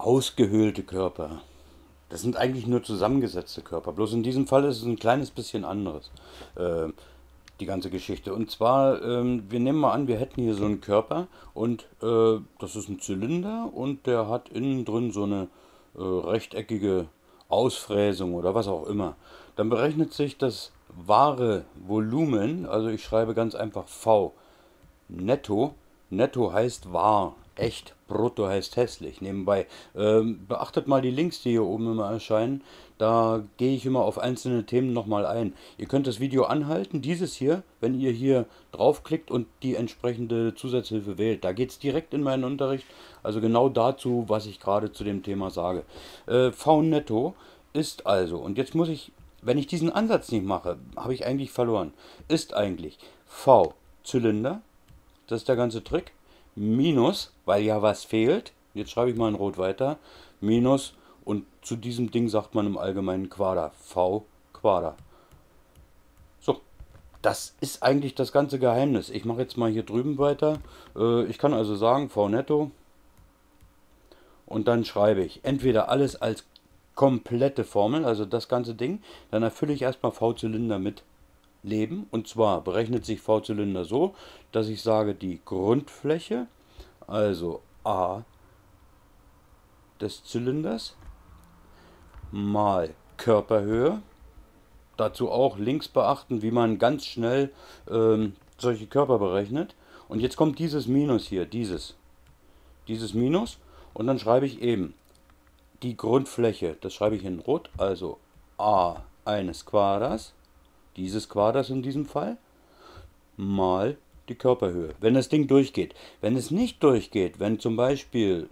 Ausgehöhlte Körper. Das sind eigentlich nur zusammengesetzte Körper. Bloß in diesem Fall ist es ein kleines bisschen anderes, die ganze Geschichte. Und zwar, wir nehmen mal an, wir hätten hier so einen Körper und das ist ein Zylinder und der hat innen drin so eine rechteckige Ausfräsung oder was auch immer. Dann berechnet sich das wahre Volumen, also ich schreibe ganz einfach V, netto. Netto heißt wahr, echt, brutto heißt hässlich. Nebenbei, beachtet mal die Links, die hier oben immer erscheinen. Da gehe ich immer auf einzelne Themen nochmal ein. Ihr könnt das Video anhalten, dieses hier, wenn ihr hier draufklickt und die entsprechende Zusatzhilfe wählt. Da geht es direkt in meinen Unterricht, also genau dazu, was ich gerade zu dem Thema sage. V netto ist also, und jetzt muss ich, wenn ich diesen Ansatz nicht mache, habe ich eigentlich verloren, ist eigentlich V Zylinder, das ist der ganze Trick, minus, weil ja was fehlt, jetzt schreibe ich mal in Rot weiter, minus, und zu diesem Ding sagt man im Allgemeinen Quader, V Quader. So, das ist eigentlich das ganze Geheimnis. Ich mache jetzt mal hier drüben weiter, ich kann also sagen V netto, und dann schreibe ich entweder alles als komplette Formel, also das ganze Ding, dann erfülle ich erstmal V Zylinder mit Leben, und zwar berechnet sich V-Zylinder so, dass ich sage, die Grundfläche, also A des Zylinders, mal Körperhöhe, dazu auch links beachten, wie man ganz schnell solche Körper berechnet, und jetzt kommt dieses Minus hier, dieses Minus, und dann schreibe ich eben die Grundfläche, das schreibe ich in Rot, also A eines Quaders, dieses Quaders in diesem Fall, mal die Körperhöhe, wenn das Ding durchgeht. Wenn es nicht durchgeht, wenn zum Beispiel,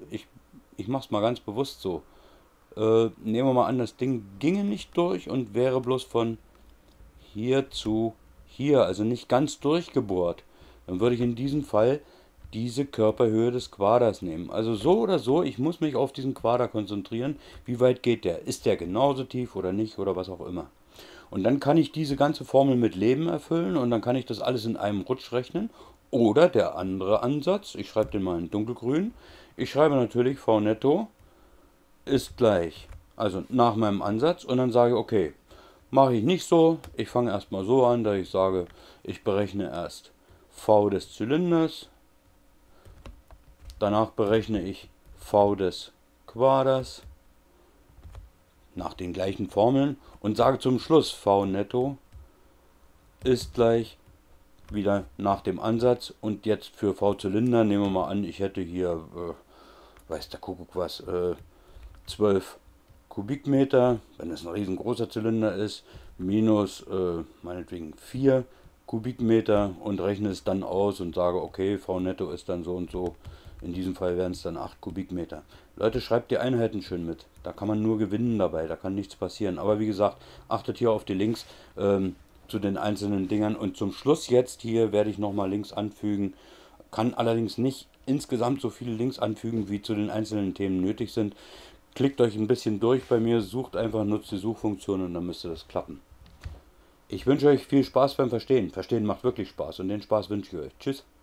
ich mache es mal ganz bewusst so, nehmen wir mal an, das Ding ginge nicht durch und wäre bloß von hier zu hier, also nicht ganz durchgebohrt, dann würde ich in diesem Fall diese Körperhöhe des Quaders nehmen. Also so oder so, ich muss mich auf diesen Quader konzentrieren, wie weit geht der? Ist der genauso tief oder nicht oder was auch immer? Und dann kann ich diese ganze Formel mit Leben erfüllen und dann kann ich das alles in einem Rutsch rechnen. Oder der andere Ansatz, ich schreibe den mal in dunkelgrün, ich schreibe natürlich V netto ist gleich, also nach meinem Ansatz, und dann sage ich, okay, mache ich nicht so, ich fange erstmal so an, dass ich sage, ich berechne erst V des Zylinders, danach berechne ich V des Quaders, nach den gleichen Formeln, und sage zum Schluss V netto ist gleich wieder nach dem Ansatz, und jetzt für V Zylinder nehmen wir mal an, ich hätte hier, weiß der Kuckuck was, 12 Kubikmeter, wenn das ein riesengroßer Zylinder ist, minus meinetwegen 4 Kubikmeter und rechne es dann aus und sage, okay, V netto ist dann so und so. In diesem Fall wären es dann 8 Kubikmeter. Leute, schreibt die Einheiten schön mit. Da kann man nur gewinnen dabei, da kann nichts passieren. Aber wie gesagt, achtet hier auf die Links zu den einzelnen Dingern. Und zum Schluss jetzt hier werde ich nochmal Links anfügen. Kann allerdings nicht insgesamt so viele Links anfügen, wie zu den einzelnen Themen nötig sind. Klickt euch ein bisschen durch bei mir, sucht einfach, nutzt die Suchfunktion und dann müsste das klappen. Ich wünsche euch viel Spaß beim Verstehen. Verstehen macht wirklich Spaß und den Spaß wünsche ich euch. Tschüss.